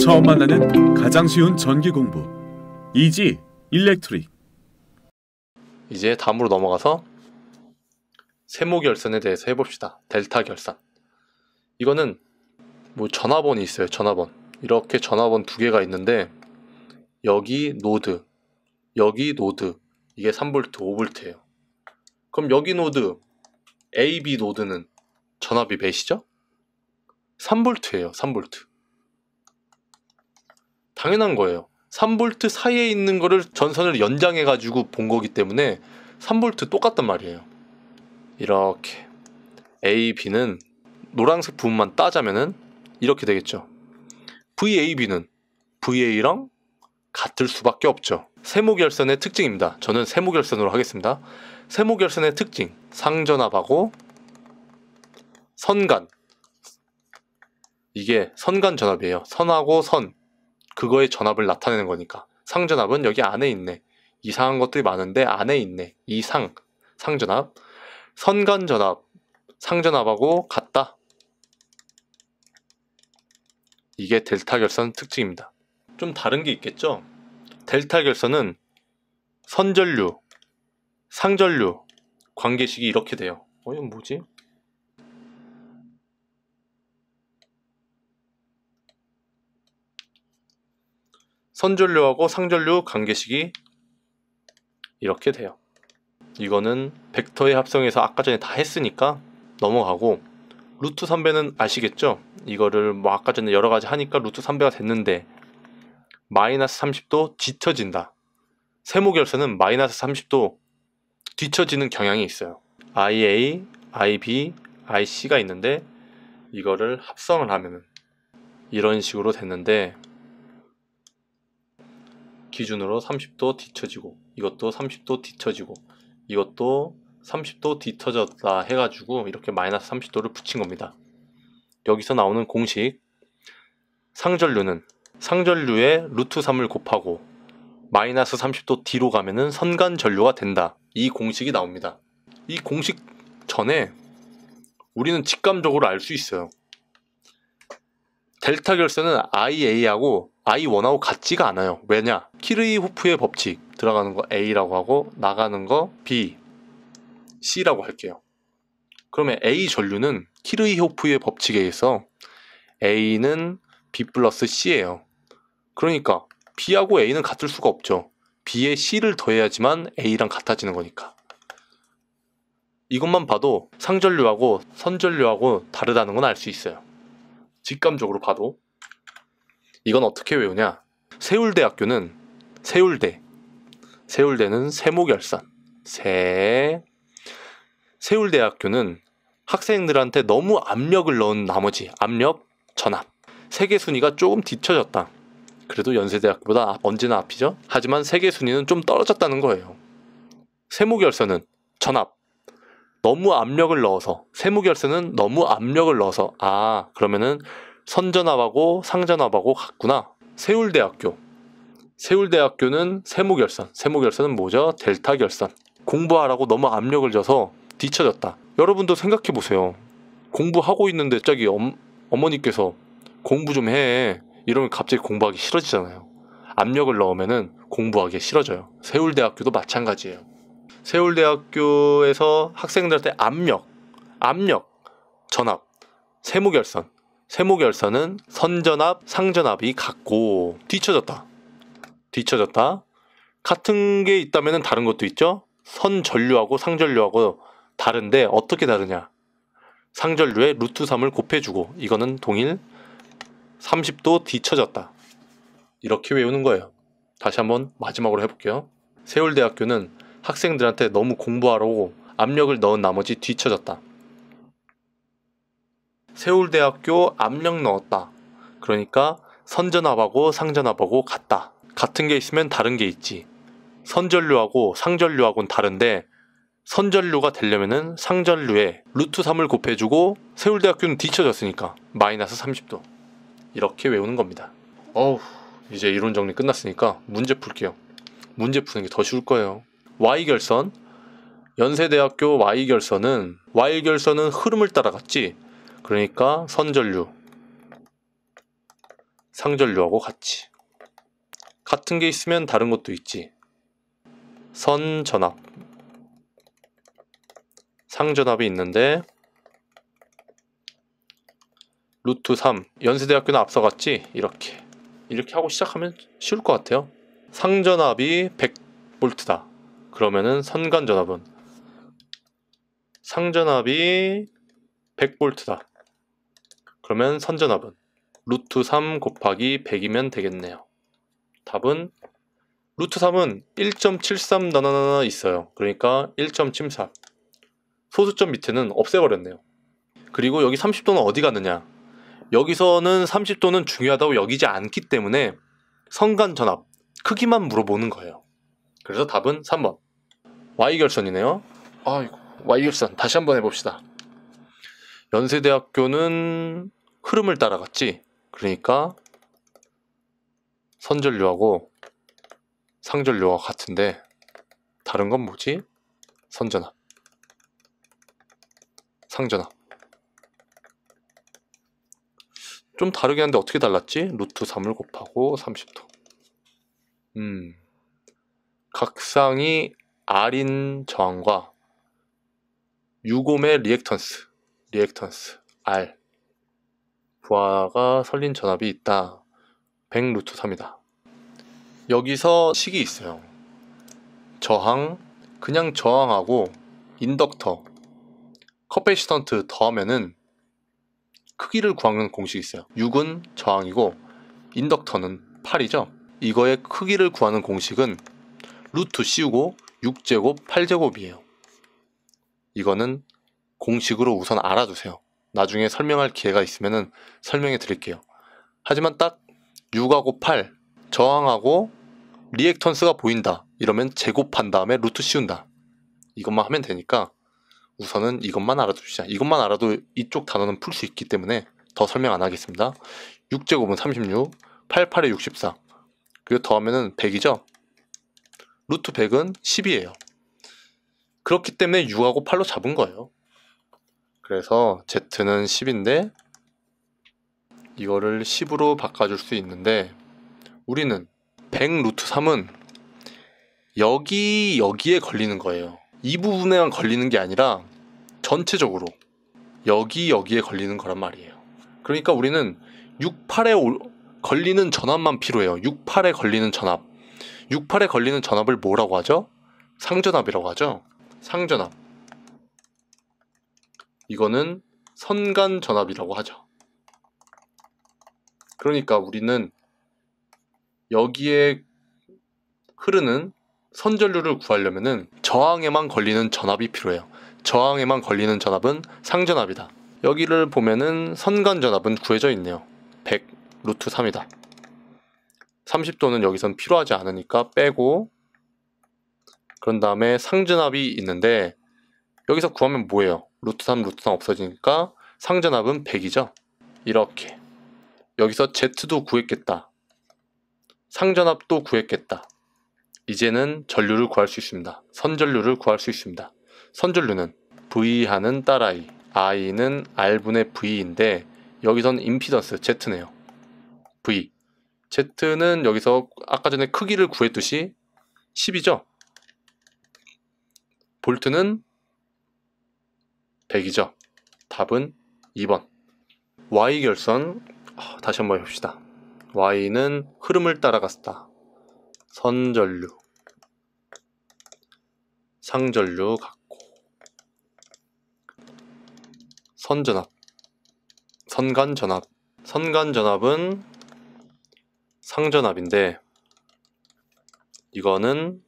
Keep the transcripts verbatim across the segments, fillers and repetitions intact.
처음 만나는 가장 쉬운 전기 공부 이지 일렉트릭. 이제 다음으로 넘어가서 세모결선에 대해서 해봅시다. 델타결선. 이거는 뭐 전화번이 있어요. 전화번. 이렇게 전화번 두 개가 있는데 여기 노드, 여기 노드. 이게 삼 볼트, 오 볼트예요. 그럼 여기 노드, 에이 비 노드는 전압이 몇이죠? 삼 볼트예요. 삼 볼트. 당연한 거예요. 삼 볼트 사이에 있는 거를 전선을 연장해 가지고 본 거기 때문에 삼 볼트 똑같단 말이에요. 이렇게 에이 비는 노란색 부분만 따자면은 이렇게 되겠죠. 브이 에이 비는 브이 에이랑 같을 수밖에 없죠. 세모결선의 특징입니다. 저는 세모결선으로 하겠습니다. 세모결선의 특징, 상전압하고 선간. 이게 선간 전압이에요. 선하고 선, 그거의 전압을 나타내는 거니까. 상전압은 여기 안에 있네. 이상한 것들이 많은데 안에 있네. 이상, 상전압. 선간 전압, 상전압하고 같다. 이게 델타결선 특징입니다. 좀 다른 게 있겠죠? 델타결선은 선전류, 상전류 관계식이 이렇게 돼요. 어, 이건 뭐지? 선전류하고 상전류 관계식이 이렇게 돼요. 이거는 벡터의 합성에서 아까 전에 다 했으니까 넘어가고, 루트 삼배는 아시겠죠? 이거를 뭐 아까 전에 여러 가지 하니까 루트 삼배가 됐는데 마이너스 삼십 도 뒤처진다. 세모결선은 마이너스 삼십 도 뒤처지는 경향이 있어요. 아이 에이, 아이 비, 아이 씨가 있는데 이거를 합성을 하면은 이런 식으로 됐는데 기준으로 삼십 도 뒤처지고, 이것도 삼십 도 뒤처지고, 이것도 삼십 도 뒤터졌다 해가지고 이렇게 마이너스 삼십 도를 붙인 겁니다. 여기서 나오는 공식, 상전류는 상전류에 루트 삼을 곱하고 마이너스 삼십 도 뒤로 가면은 선간전류가 된다. 이 공식이 나옵니다. 이 공식 전에 우리는 직감적으로 알 수 있어요. 델타결선은 아이 에이하고 아이 원하고 같지가 않아요. 왜냐? 키르히호프의 법칙. 들어가는 거 A라고 하고 나가는 거 B, C라고 할게요. 그러면 A 전류는 키르히호프의 법칙에 의해서 A는 B 플러스 C예요. 그러니까 B하고 A는 같을 수가 없죠. B에 C를 더해야지만 A랑 같아지는 거니까. 이것만 봐도 상전류하고 선전류하고 다르다는 건 알 수 있어요. 직감적으로 봐도. 이건 어떻게 외우냐? 세울대학교는 세울대. 세울대는 세모결선. 세. 세울대학교는 학생들한테 너무 압력을 넣은 나머지, 압력, 전압. 세계 순위가 조금 뒤처졌다. 그래도 연세대학교보다 언제나 앞이죠. 하지만 세계 순위는 좀 떨어졌다는 거예요. 세모결선은 전압. 너무 압력을 넣어서, 세모결선은 너무 압력을 넣어서, 아, 그러면은 선전압하고 상전압하고 같구나. 세울대학교. 세울대학교는 세모결선. 세모결선은 뭐죠? 델타결선. 공부하라고 너무 압력을 줘서 뒤처졌다. 여러분도 생각해보세요. 공부하고 있는데 저기 엄, 어머니께서 공부 좀 해 이러면 갑자기 공부하기 싫어지잖아요. 압력을 넣으면 공부하기 싫어져요. 세울대학교도 마찬가지예요. 세울대학교에서 학생들한테 압력, 압력, 전압, 세모결선. 세모결선은 선전압, 상전압이 같고 뒤처졌다. 뒤처졌다. 같은 게 있다면 다른 것도 있죠. 선전류하고 상전류하고 다른데 어떻게 다르냐. 상전류에 루트 삼을 곱해주고, 이거는 동일. 삼십 도 뒤처졌다. 이렇게 외우는 거예요. 다시 한번 마지막으로 해볼게요. 세울대학교는 학생들한테 너무 공부하라고 압력을 넣은 나머지 뒤처졌다. 세울대학교 압력 넣었다. 그러니까 선전압하고 상전압하고 같다. 같은 게 있으면 다른 게 있지. 선전류하고 상전류하고는 다른데 선전류가 되려면은 상전류에 루트 삼을 곱해주고, 세울대학교는 뒤처졌으니까 마이너스 삼십 도. 이렇게 외우는 겁니다. 어우, 이제 이론 정리 끝났으니까 문제 풀게요. 문제 푸는 게 더 쉬울 거예요. 와이결선, 연세대학교 와이결선은 와이결선은 흐름을 따라갔지. 그러니까 선전류, 상전류하고 같이. 같은 게 있으면 다른 것도 있지. 선전압, 상전압이 있는데 루트 삼, 연세대학교는 앞서갔지? 이렇게 이렇게 하고 시작하면 쉬울 것 같아요. 상전압이 백 볼트다. 그러면은 선간전압은 상전압이 백 볼트다. 그러면 선전압은 루트 삼 곱하기 백이면 되겠네요. 답은 루트 삼은 일 점 칠삼 나나나나 있어요. 그러니까 일 점 칠삼. 소수점 밑에는 없애버렸네요. 그리고 여기 삼십 도는 어디 갔느냐? 여기서는 삼십 도는 중요하다고 여기지 않기 때문에 선간전압 크기만 물어보는 거예요. 그래서 답은 삼 번 와이결선이네요. 아이고, 와이결선 다시 한번 해봅시다. 연세대학교는 흐름을 따라갔지. 그러니까 선전류하고 상전류와 같은데 다른 건 뭐지? 선전압, 상전압 좀 다르긴 한데 어떻게 달랐지? 루트 삼을 곱하고 삼십 도. 음, 각상이 R인 저항과 육 옴의 리액턴스, 리액턴스 R 부하가 설린 전압이 있다. 백 루트 삼이다. 여기서 식이 있어요. 저항, 그냥 저항하고 인덕터, 커패시턴트 더하면은 크기를 구하는 공식이 있어요. 육은 저항이고 인덕터는 팔이죠. 이거의 크기를 구하는 공식은 루트 씌우고 육 제곱 팔 제곱이에요. 이거는 공식으로 우선 알아두세요. 나중에 설명할 기회가 있으면은 설명해 드릴게요. 하지만 딱 육하고 팔, 저항하고 리액턴스가 보인다. 이러면 제곱한 다음에 루트 씌운다. 이것만 하면 되니까 우선은 이것만 알아둡시다. 이것만 알아도 이쪽 단어는 풀 수 있기 때문에 더 설명 안 하겠습니다. 육 제곱은 삼십육, 팔, 팔에 육십사. 그리고 더하면은 백이죠. 루트 백은 십이에요. 그렇기 때문에 육하고 팔로 잡은 거예요. 그래서 Z는 십인데 이거를 십으로 바꿔줄 수 있는데 우리는 백 루트 삼은 여기 여기에 걸리는 거예요. 이 부분에만 걸리는 게 아니라 전체적으로 여기 여기에 걸리는 거란 말이에요. 그러니까 우리는 육, 팔에 올, 걸리는 전압만 필요해요. 육, 팔에 걸리는 전압, 육, 팔에 걸리는 전압을 뭐라고 하죠? 상전압이라고 하죠. 상전압, 이거는 선간전압이라고 하죠. 그러니까 우리는 여기에 흐르는 선전류를 구하려면은 저항에만 걸리는 전압이 필요해요. 저항에만 걸리는 전압은 상전압이다. 여기를 보면은 선간전압은 구해져 있네요. 백 루트 삼이다. 삼십 도는 여기선 필요하지 않으니까 빼고, 그런 다음에 상전압이 있는데 여기서 구하면 뭐예요? 루트 삼 루트 삼 없어지니까 상전압은 백이죠. 이렇게 여기서 Z도 구했겠다. 상전압도 구했겠다. 이제는 전류를 구할 수 있습니다. 선전류를 구할 수 있습니다. 선전류는 V하는 딸I, I는 R분의 V인데 여기선 임피던스 Z네요. V, Z는 여기서 아까 전에 크기를 구했듯이 십이죠. 볼트는 백이죠. 답은 이 번 Y결선. 다시 한번 해봅시다. Y는 흐름을 따라갔다. 선전류, 상전류 같고, 선전압, 선간전압. 선간전압은 상전압인데 이거는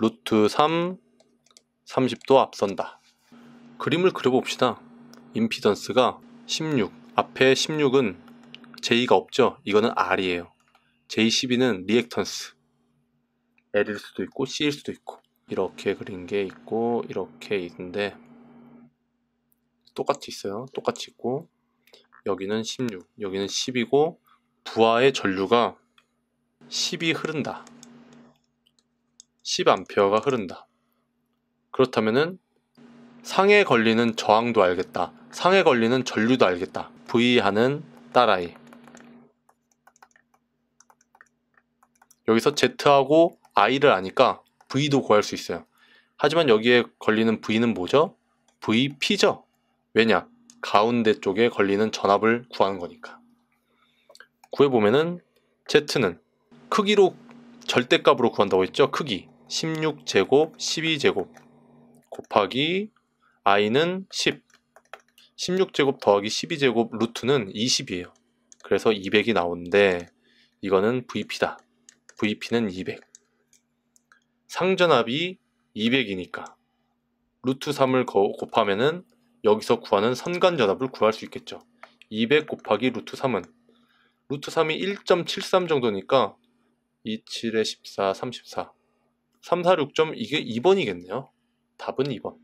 루트 삼, 삼십 도 앞선다. 그림을 그려봅시다. 임피던스가 십육, 앞에 십육은 J가 없죠? 이거는 R이에요. 제이 십이는 리액턴스, L일 수도 있고 C일 수도 있고. 이렇게 그린 게 있고 이렇게 있는데 똑같이 있어요. 똑같이 있고 여기는 십육, 여기는 십이고 부하의 전류가 십이 흐른다. 십 암페어가 흐른다. 그렇다면은 상에 걸리는 저항도 알겠다. 상에 걸리는 전류도 알겠다. V하는 딸아이, 여기서 Z하고 I를 아니까 V도 구할 수 있어요. 하지만 여기에 걸리는 V는 뭐죠? 브이피죠. 왜냐? 가운데 쪽에 걸리는 전압을 구하는 거니까. 구해보면은 Z는 크기로 절대값으로 구한다고 했죠. 크기 십육 제곱 십이 제곱 곱하기 I는 십, 십육 제곱 더하기 십이 제곱 루트는 이십이에요 그래서 이백이 나오는데 이거는 브이피다. 브이피는 이백. 상전압이 이백이니까 루트 삼을 곱하면은 여기서 구하는 선간전압을 구할 수 있겠죠. 이백 곱하기 루트 삼은 루트 삼이 일 점 칠삼 정도니까 이, 칠에 십사, 삼십사, 삼, 사, 육 점 이게 이 번이겠네요. 답은 이 번.